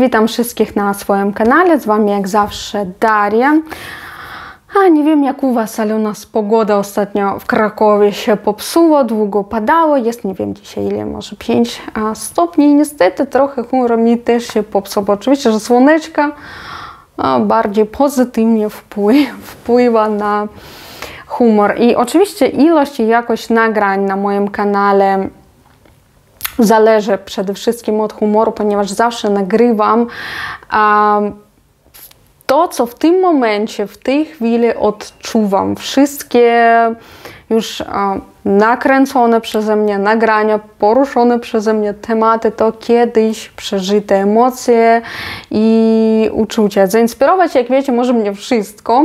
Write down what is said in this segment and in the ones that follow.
witam wszystkich na swoim kanale, z Wami jak zawsze Daria. A nie wiem jak u Was, ale u nas pogoda ostatnio w Krakowie się popsuła, długo padało, jest nie wiem dzisiaj ile, może 5 stopni i niestety trochę humor mi też się popsuło. Oczywiście, że słoneczka bardziej pozytywnie wpływa na humor. I oczywiście ilość i jakość nagrań na moim kanale zależy przede wszystkim od humoru, ponieważ zawsze nagrywam to, co w tym momencie, w tej chwili odczuwam. Wszystkie już nakręcone przeze mnie nagrania, poruszone przeze mnie tematy to kiedyś przeżyte emocje i uczucia. Zainspirować, jak wiecie, może mnie wszystko.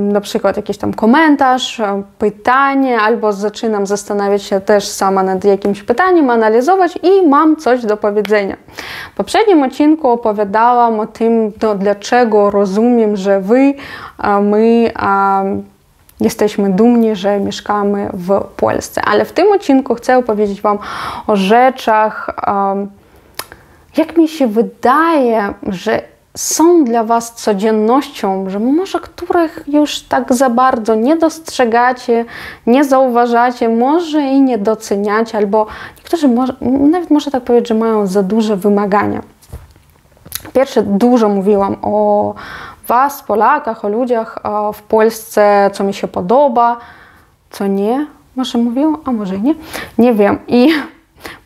Na przykład jakiś tam komentarz, pytanie, albo zaczynam zastanawiać się też sama nad jakimś pytaniem, analizować i mam coś do powiedzenia. W poprzednim odcinku opowiadałam o tym, dlaczego rozumiem, że wy, my jesteśmy dumni, że mieszkamy w Polsce. Ale w tym odcinku chcę opowiedzieć Wam o rzeczach, jak mi się wydaje, że są dla Was codziennością, że może których już tak za bardzo nie dostrzegacie, nie zauważacie, może i nie doceniacie, albo niektórzy nawet może tak powiedzieć, że mają za duże wymagania. Pierwsze, dużo mówiłam o Was, Polakach, o ludziach w Polsce, co mi się podoba, co nie. Może mówiłam, a może nie. Nie wiem. I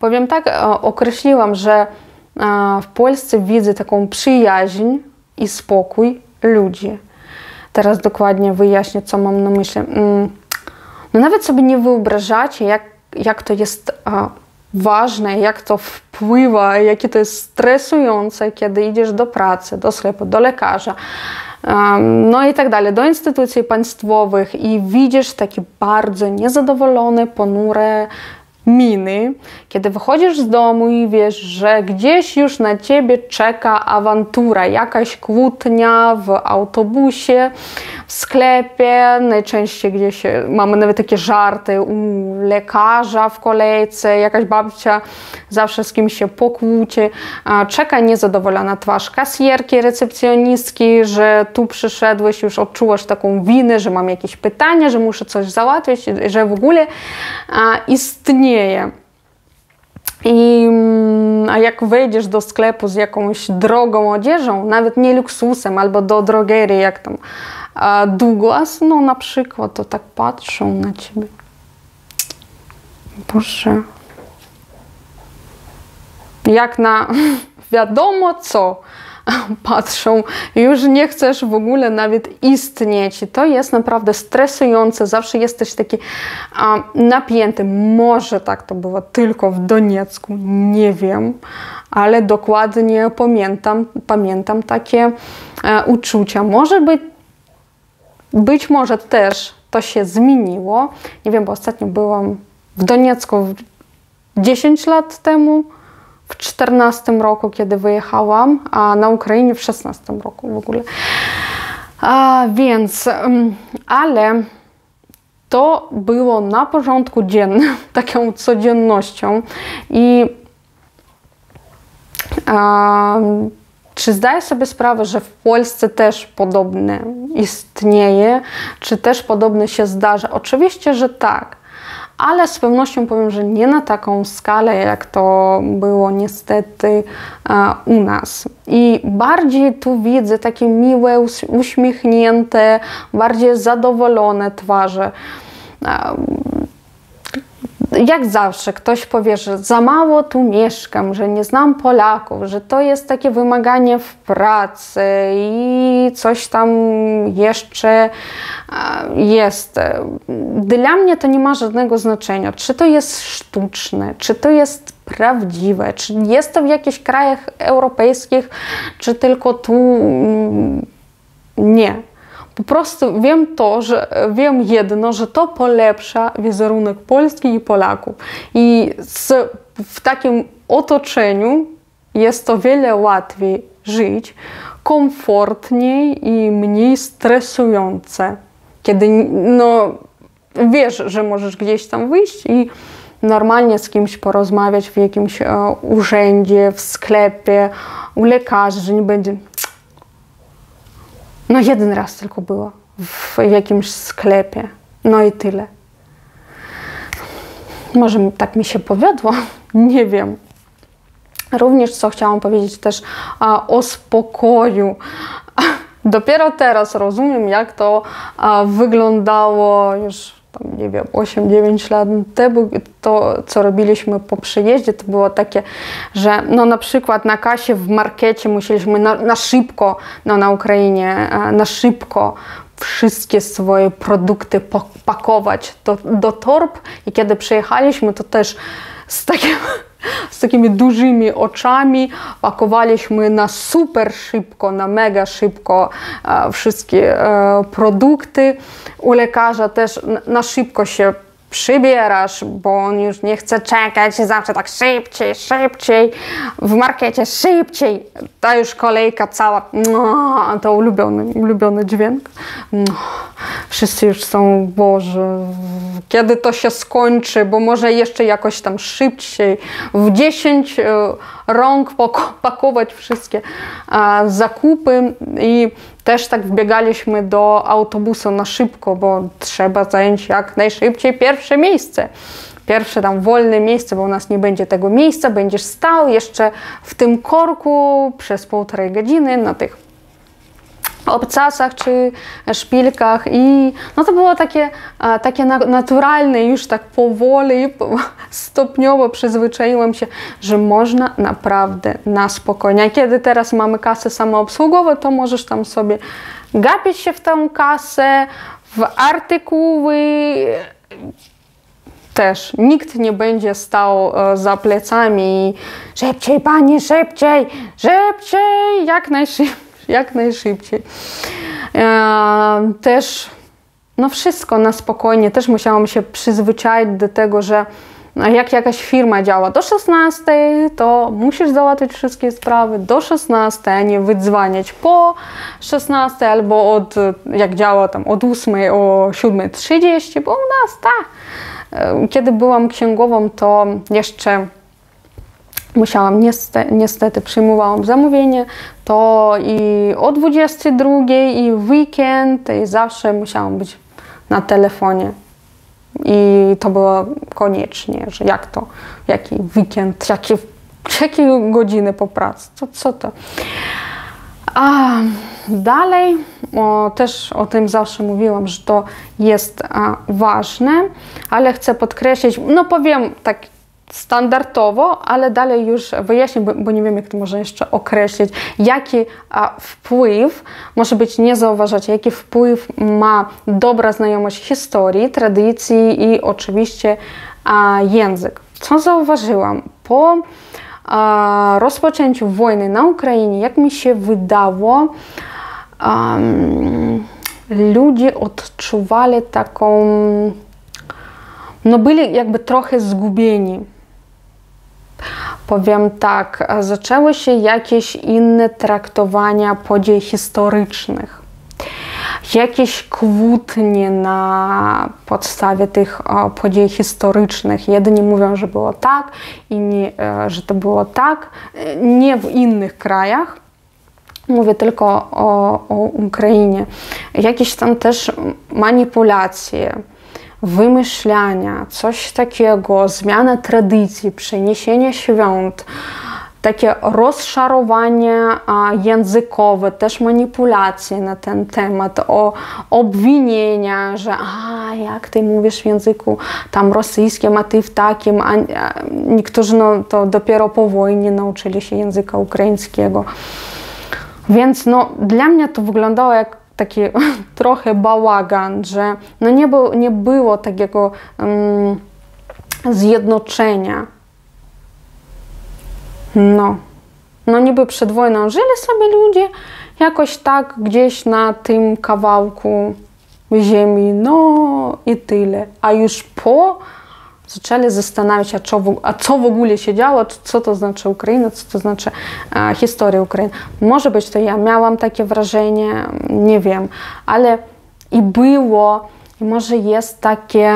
powiem tak, określiłam, że w Polsce widzę taką przyjaźń i spokój ludzi. Teraz dokładnie wyjaśnię, co mam na myśli. No nawet sobie nie wyobrażacie, jak to jest ważne, jak to wpływa, jakie to jest stresujące, kiedy idziesz do pracy, do sklepu, do lekarza, no i tak dalej, do instytucji państwowych i widzisz takie bardzo niezadowolone, ponure miny, kiedy wychodzisz z domu i wiesz, że gdzieś już na ciebie czeka awantura, jakaś kłótnia w autobusie, w sklepie, najczęściej gdzieś mamy nawet takie żarty u lekarza w kolejce, jakaś babcia zawsze z kimś się pokłóci, czeka niezadowolona twarz kasjerki, recepcjonistki, że tu przyszedłeś, już odczuwasz taką winę, że mam jakieś pytania, że muszę coś załatwić, że w ogóle istnieje. A jak wejdziesz do sklepu z jakąś drogą odzieżą, nawet nie luksusem, albo do drogerii, jak tam Douglas, no na przykład, to tak patrzą na ciebie. Boże. Jak na wiadomo co patrzą. Już nie chcesz w ogóle nawet istnieć. I to jest naprawdę stresujące. Zawsze jesteś taki napięty. Może tak to było tylko w Doniecku. Nie wiem. Ale dokładnie pamiętam takie uczucia. Może być może też to się zmieniło. Nie wiem, bo ostatnio byłam w Doniecku 10 lat temu. W 2014 roku, kiedy wyjechałam, a na Ukrainie w 2016 roku w ogóle. Ale to było na porządku dziennym, taką codziennością. I czy zdaję sobie sprawę, że w Polsce też podobne istnieje? Czy też podobne się zdarza? Oczywiście, że tak. Ale z pewnością powiem, że nie na taką skalę, jak to było niestety u nas. I bardziej tu widzę takie miłe, uśmiechnięte, bardziej zadowolone twarze. Jak zawsze ktoś powie, że za mało tu mieszkam, że nie znam Polaków, że to jest takie wymaganie w pracy i coś tam jeszcze jest. Dla mnie to nie ma żadnego znaczenia, czy to jest sztuczne, czy to jest prawdziwe, czy jest to w jakichś krajach europejskich, czy tylko tu nie. Po prostu wiem jedno, że to polepsza wizerunek Polski i Polaków. I w takim otoczeniu jest o wiele łatwiej żyć, komfortniej i mniej stresujące. Kiedy wiesz, że możesz gdzieś tam wyjść i normalnie z kimś porozmawiać w jakimś urzędzie, w sklepie, u lekarzy, że nie będzie. No jeden raz tylko było w jakimś sklepie. No i tyle. Może tak mi się powiodło, nie wiem. Również co chciałam powiedzieć też o spokoju. Dopiero teraz rozumiem, jak to wyglądało już, tam, nie wiem, 8-9 lat temu. To, co robiliśmy po przyjeździe, to było takie, że no, na przykład na kasie w markecie musieliśmy na szybko, no na Ukrainie, na szybko wszystkie swoje produkty pakować do torb. I kiedy przyjechaliśmy, to też z takimi dużymi oczami pakowaliśmy na super szybko, na mega szybko wszystkie produkty. U lekarza też na szybko się przybierasz, bo on już nie chce czekać, zawsze tak szybciej, szybciej, w markecie szybciej. Ta już kolejka cała, to ulubiony dźwięk. Wszyscy już są, Boże, kiedy to się skończy, bo może jeszcze jakoś tam szybciej, w 10 rąk pakować wszystkie zakupy. I też tak wbiegaliśmy do autobusu na szybko, bo trzeba zająć jak najszybciej pierwsze miejsce. Pierwsze tam wolne miejsce, bo u nas nie będzie tego miejsca. Będziesz stał jeszcze w tym korku przez 1,5 godziny na tych obcasach czy szpilkach. I no to było takie naturalne, już tak powoli, stopniowo przyzwyczaiłam się, że można naprawdę na spokojnie. A kiedy teraz mamy kasy samoobsługowe, to możesz tam sobie gapić się w tę kasę, w artykuły. Też nikt nie będzie stał za plecami i szybciej pani, szybciej, szybciej, jak najszybciej. Też no wszystko na spokojnie, też musiałam się przyzwyczaić do tego, że jak jakaś firma działa do 16, to musisz załatwić wszystkie sprawy do 16, a nie wydzwaniać po 16 albo jak działa tam od 8 o 7:30, bo u nas tak. Kiedy byłam księgową, to jeszcze musiałam, niestety przyjmowałam zamówienie, to i o 22, i weekend, i zawsze musiałam być na telefonie. I to było koniecznie, że jak to, jaki weekend, jakie godziny po pracy, co to. A dalej, też o tym zawsze mówiłam, że to jest ważne, ale chcę podkreślić, no powiem tak standardowo, ale dalej już wyjaśnię, bo nie wiem, jak to można jeszcze określić, jaki wpływ, może być nie zauważacie, jaki wpływ ma dobra znajomość historii, tradycji i oczywiście język. Co zauważyłam? Po rozpoczęciu wojny na Ukrainie, jak mi się wydało, ludzie odczuwali taką, no byli jakby trochę zgubieni. Powiem tak, zaczęły się jakieś inne traktowania podziei historycznych. Jakieś kłótnie na podstawie tych podziei historycznych. Jedni mówią, że było tak, inni, że to było tak. Nie w innych krajach. Mówię tylko o Ukrainie. Jakieś tam też manipulacje, wymyślania, coś takiego, zmiana tradycji, przeniesienie świąt, takie rozczarowanie językowe, też manipulacje na ten temat, obwinienia, że jak ty mówisz w języku tam rosyjskim, a ty w takim, niektórzy no, to dopiero po wojnie nauczyli się języka ukraińskiego. Więc no, dla mnie to wyglądało jak taki trochę bałagan, że no nie było takiego zjednoczenia. No niby przed wojną żyli sobie ludzie jakoś tak gdzieś na tym kawałku ziemi, no i tyle. A już po zaczęli zastanawiać się, co w ogóle się działo, co to znaczy Ukraina, co to znaczy historia Ukrainy. Może być to ja miałam takie wrażenie, nie wiem, ale i było, i może jest takie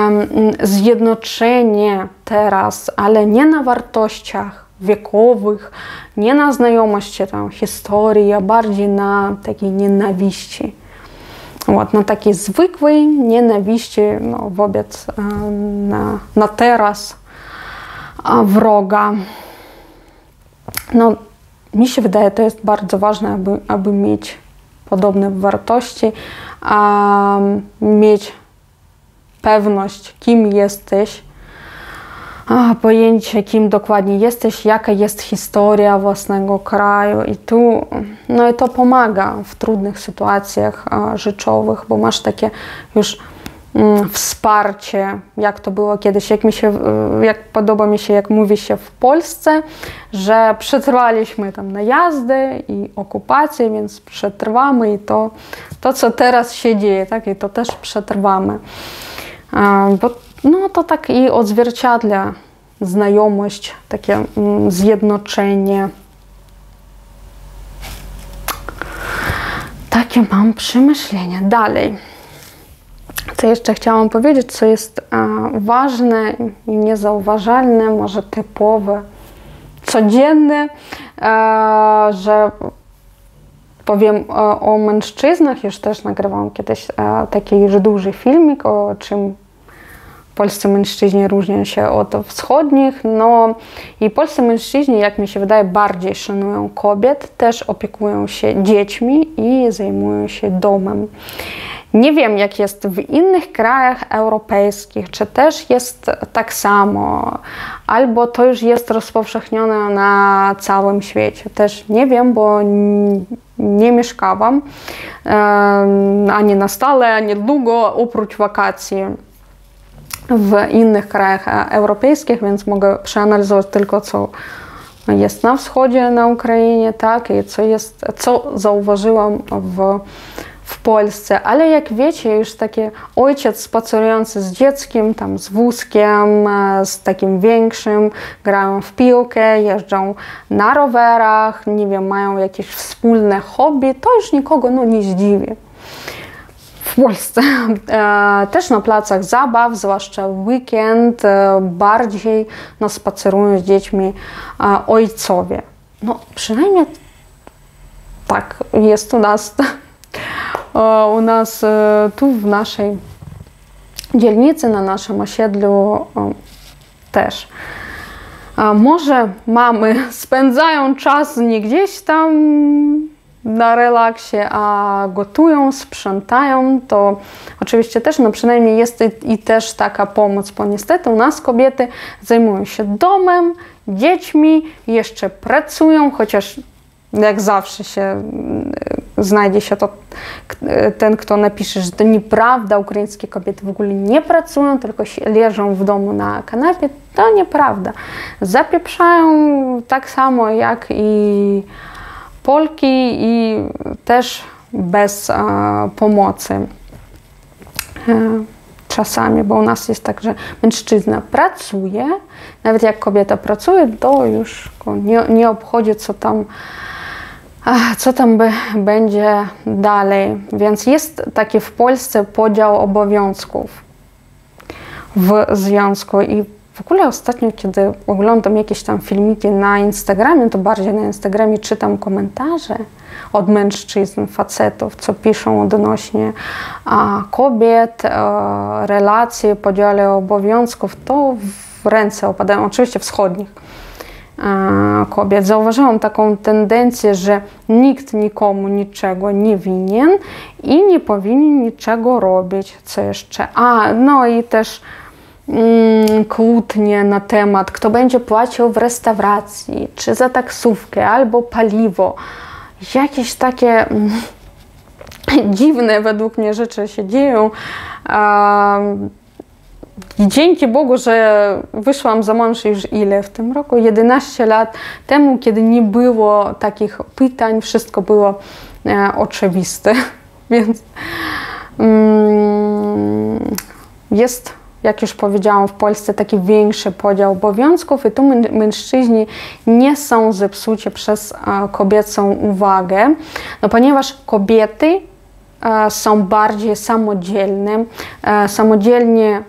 zjednoczenie teraz, ale nie na wartościach wiekowych, nie na znajomości tam, historii, a bardziej na takiej nienawiści. Вот, na takiej zwykłej nienawiści no, wobec na teraz wroga. No, mi się wydaje, to jest bardzo ważne, aby mieć podobne wartości, mieć pewność, kim jesteś, pojęcie, kim dokładnie jesteś, jaka jest historia własnego kraju i tu, no i to pomaga w trudnych sytuacjach życiowych, bo masz takie już wsparcie, jak to było kiedyś, jak podoba mi się, jak mówi się w Polsce, że przetrwaliśmy tam najazdy i okupację, więc przetrwamy i to co teraz się dzieje, tak, i to też przetrwamy. Bo no to tak i odzwierciedla znajomość, takie zjednoczenie. Takie mam przemyślenia. Dalej. Co jeszcze chciałam powiedzieć, co jest ważne i niezauważalne, może typowe, codzienne, że powiem o mężczyznach. Już też nagrywałam kiedyś taki już duży filmik, o czym polscy mężczyźni różnią się od wschodnich, no i polscy mężczyźni, jak mi się wydaje, bardziej szanują kobiet, też opiekują się dziećmi i zajmują się domem. Nie wiem, jak jest w innych krajach europejskich, czy też jest tak samo, albo to już jest rozpowszechnione na całym świecie. Też nie wiem, bo nie mieszkałam ani na stałe, ani długo, oprócz wakacji w innych krajach europejskich, więc mogę przeanalizować tylko, co jest na wschodzie, na Ukrainie, tak, i co zauważyłam w Polsce. Ale jak wiecie, już taki ojciec spacerujący z dzieckiem, tam z wózkiem, z takim większym, grają w piłkę, jeżdżą na rowerach, nie wiem, mają jakieś wspólne hobby, to już nikogo no, nie zdziwi. W Polsce. Też na placach zabaw, zwłaszcza w weekend, bardziej no, spacerują z dziećmi ojcowie. No przynajmniej tak jest u nas tu w naszej dzielnicy, na naszym osiedlu też. Może mamy spędzają czas nie gdzieś tam na relaksie, a gotują, sprzątają, to oczywiście też, no przynajmniej jest i też taka pomoc, bo niestety u nas kobiety zajmują się domem, dziećmi, jeszcze pracują, chociaż jak zawsze się znajdzie się to ten, kto napisze, że to nieprawda, ukraińskie kobiety w ogóle nie pracują, tylko leżą w domu na kanapie, to nieprawda. Zapieprzają tak samo jak i Polki i też bez pomocy czasami, bo u nas jest tak, że mężczyzna pracuje, nawet jak kobieta pracuje, to już nie obchodzi, co tam będzie dalej. Więc jest taki w Polsce podział obowiązków w związku i w ogóle ostatnio, kiedy oglądam jakieś tam filmiki na Instagramie, to bardziej na Instagramie czytam komentarze od mężczyzn, facetów, co piszą odnośnie kobiet, relacji, podziale obowiązków, to w ręce opadają, oczywiście wschodnich kobiet. Zauważyłam taką tendencję, że nikt nikomu niczego nie winien i nie powinien niczego robić. Co jeszcze? No i też kłótnie na temat, kto będzie płacił w restauracji, czy za taksówkę, albo paliwo. Jakieś takie dziwne według mnie rzeczy się dzieją. Dzięki Bogu, że wyszłam za mąż już ile w tym roku? 11 lat temu, kiedy nie było takich pytań, wszystko było oczywiste. Więc jest, jak już powiedziałam, w Polsce taki większy podział obowiązków i tu mężczyźni nie są zepsuci przez kobiecą uwagę, no ponieważ kobiety są bardziej samodzielne, samodzielnie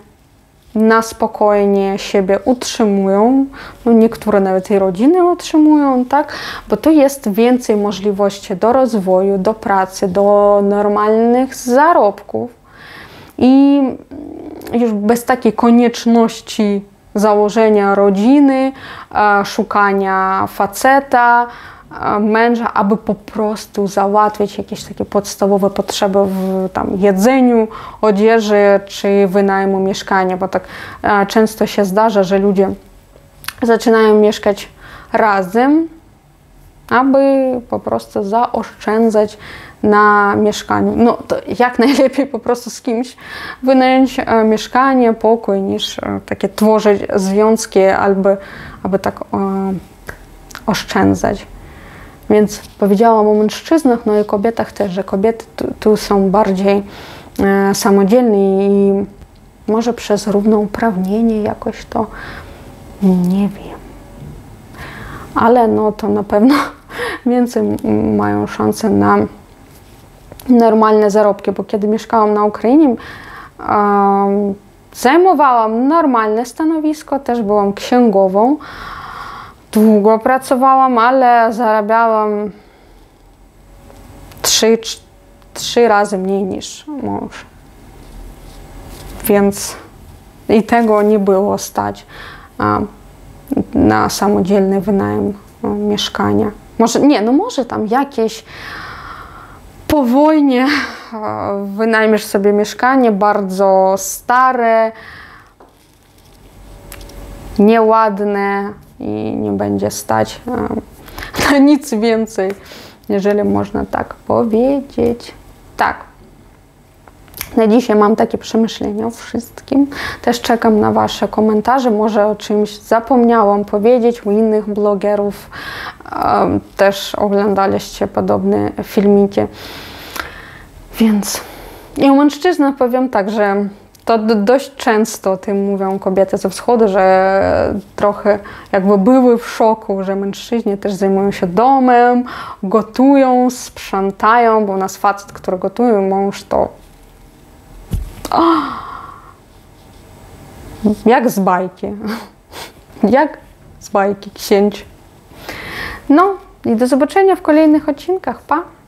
na spokojnie siebie utrzymują, no niektóre nawet i rodziny utrzymują, tak? Bo tu jest więcej możliwości do rozwoju, do pracy, do normalnych zarobków i już bez takiej konieczności założenia rodziny, szukania faceta, męża, aby po prostu załatwić jakieś takie podstawowe potrzeby w tam, jedzeniu, odzieży czy wynajmu mieszkania, bo tak często się zdarza, że ludzie zaczynają mieszkać razem, aby po prostu zaoszczędzać na mieszkaniu. No to jak najlepiej po prostu z kimś wynająć mieszkanie, pokój, niż takie tworzyć związki, albo aby tak oszczędzać. Więc powiedziałam o mężczyznach, no i kobietach też, że kobiety tu są bardziej samodzielne i może przez równouprawnienie jakoś to, nie wiem. Ale no to na pewno więcej mają szansę na normalne zarobki, bo kiedy mieszkałam na Ukrainie, zajmowałam normalne stanowisko, też byłam księgową. Długo pracowałam, ale zarabiałam 3 razy mniej niż mąż. Więc i tego nie było stać na samodzielny wynajem mieszkania. Może, nie, no może tam jakieś po wojnie wynajmiesz sobie mieszkanie bardzo stare, nieładne, i nie będzie stać na nic więcej, jeżeli można tak powiedzieć. Tak. Na dzisiaj mam takie przemyślenia o wszystkim. Też czekam na Wasze komentarze. Może o czymś zapomniałam powiedzieć. U innych blogerów też oglądaliście podobne filmiki. Więc i o mężczyznach powiem tak, że to dość często o tym mówią kobiety ze wschodu, że trochę jakby były w szoku, że mężczyźni też zajmują się domem, gotują, sprzątają, bo u nas facet, który gotuje, mąż to jak z bajki. Jak z bajki, księć. No i do zobaczenia w kolejnych odcinkach. Pa!